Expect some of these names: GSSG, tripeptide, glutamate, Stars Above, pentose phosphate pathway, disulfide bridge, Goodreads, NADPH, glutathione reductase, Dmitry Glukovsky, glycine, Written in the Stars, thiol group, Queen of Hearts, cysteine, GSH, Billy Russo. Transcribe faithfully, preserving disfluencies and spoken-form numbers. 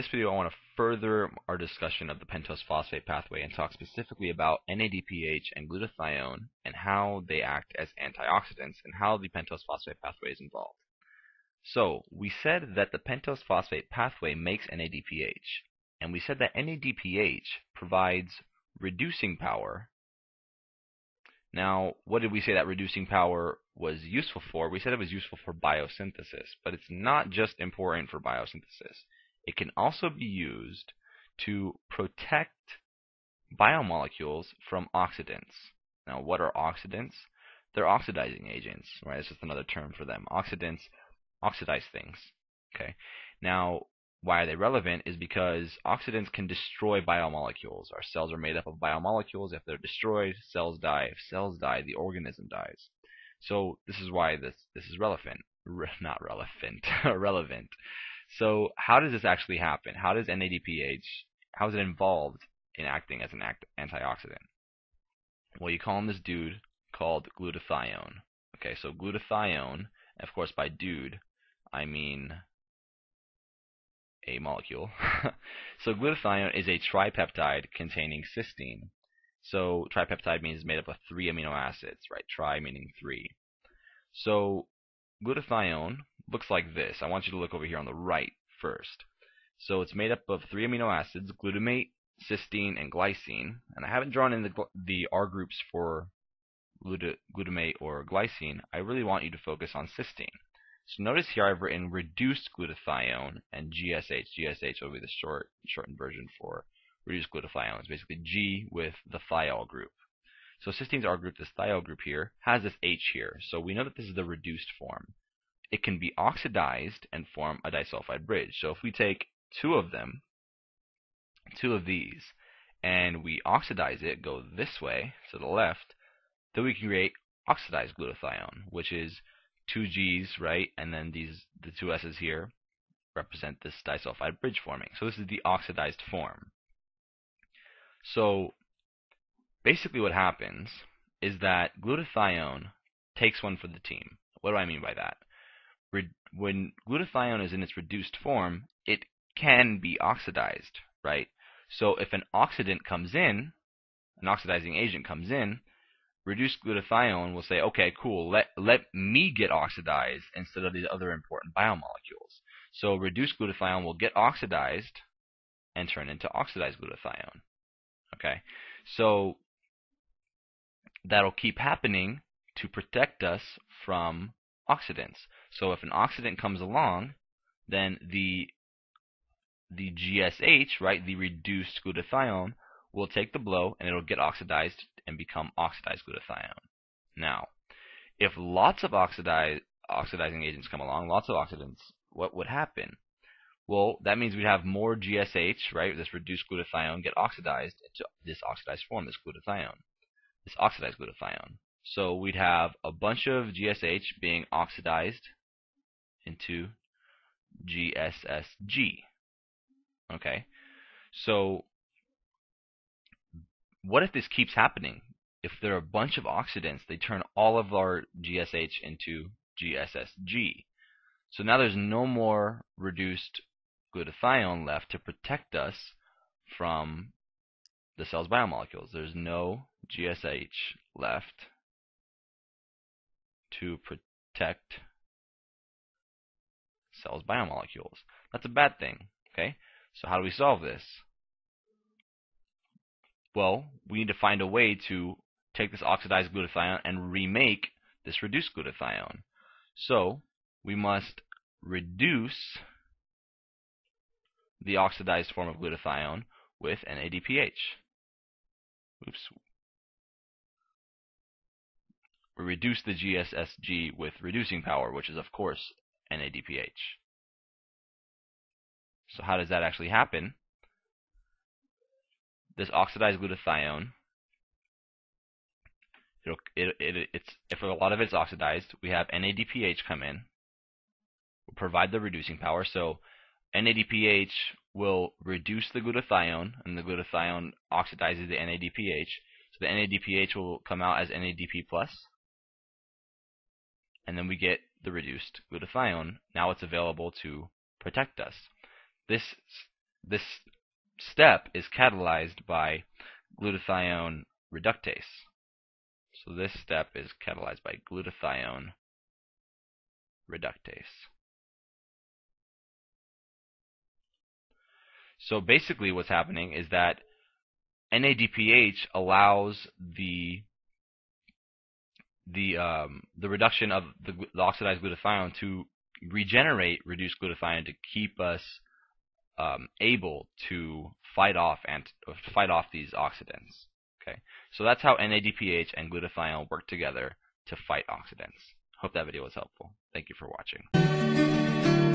this video, I want to further our discussion of the pentose phosphate pathway and talk specifically about N A D P H and glutathione and how they act as antioxidants and how the pentose phosphate pathway is involved. So, we said that the pentose phosphate pathway makes N A D P H, and we said that N A D P H provides reducing power. Now, what did we say that reducing power was useful for? We said it was useful for biosynthesis, but it's not just important for biosynthesis. It can also be used to protect biomolecules from oxidants. Now, what are oxidants? They're oxidizing agents, right? It's just another term for them. Oxidants oxidize things, okay? Now, why are they relevant is because oxidants can destroy biomolecules. Our cells are made up of biomolecules. If they're destroyed, cells die. If cells die, the organism dies. So this is why this this is relevant. Re not relevant, relevant. So how does this actually happen? How does N A D P H, how is it involved in acting as an act antioxidant? Well, you call him this dude called glutathione. Okay, so glutathione, of course by dude, I mean a molecule. So glutathione is a tripeptide containing cysteine. So tripeptide means it's made up of three amino acids, right? Tri meaning three. So glutathione looks like this. I want you to look over here on the right first. So it's made up of three amino acids, glutamate, cysteine, and glycine. And I haven't drawn in the, the R groups for glut glutamate or glycine. I really want you to focus on cysteine. So notice here I've written reduced glutathione and G S H. G S H will be the short, shortened version for reduced glutathione. It's basically G with the thiol group. So cysteine's R group, this thiol group here, has this H here. So we know that this is the reduced form. It can be oxidized and form a disulfide bridge. So if we take two of them, two of these, and we oxidize it, go this way to the left, then we can create oxidized glutathione, which is two G's, right, and then these the two S's here represent this disulfide bridge forming. So this is the oxidized form. So basically what happens is that glutathione takes one for the team. What do I mean by that? Re when glutathione is in its reduced form, it can be oxidized, right? So if an oxidant comes in, an oxidizing agent comes in, reduced glutathione will say, okay, cool, let, let me get oxidized instead of these other important biomolecules. So reduced glutathione will get oxidized and turn into oxidized glutathione. Okay, so that'll keep happening to protect us from oxidants. So if an oxidant comes along, then the, the G S H, right, the reduced glutathione, will take the blow and it'll get oxidized and become oxidized glutathione. Now, if lots of oxidize, oxidizing agents come along, lots of oxidants, what would happen? Well, that means we'd have more G S H, right, this reduced glutathione, get oxidized to this oxidized form, this glutathione, this oxidized glutathione. So we'd have a bunch of G S H being oxidized into G S S G. Okay, so what if this keeps happening? If there are a bunch of oxidants, they turn all of our G S H into G S S G. So now there's no more reduced glutathione left to protect us from the cell's biomolecules. There's no G S H left to protect cells' biomolecules. That's a bad thing, okay? So how do we solve this? Well, we need to find a way to take this oxidized glutathione and remake this reduced glutathione. So we must reduce the oxidized form of glutathione with N A D P H. Oops. We reduce the G S S G with reducing power, which is, of course, N A D P H. So how does that actually happen? This oxidized glutathione, it'll, it, it, it's, if a lot of it's oxidized, we have N A D P H come in, we'll provide the reducing power. So N A D P H will reduce the glutathione, and the glutathione oxidizes the N A D P H. So the N A D P H will come out as N A D P plus, and then we get the reduced glutathione. Now it's available to protect us. This This step is catalyzed by glutathione reductase. So this step is catalyzed by glutathione reductase. So basically what's happening is that N A D P H allows the the um, the reduction of the, the oxidized glutathione to regenerate reduced glutathione to keep us um, able to fight off and fight off these oxidants. Okay, so that's how N A D P H and glutathione work together to fight oxidants. Hope that video was helpful. Thank you for watching.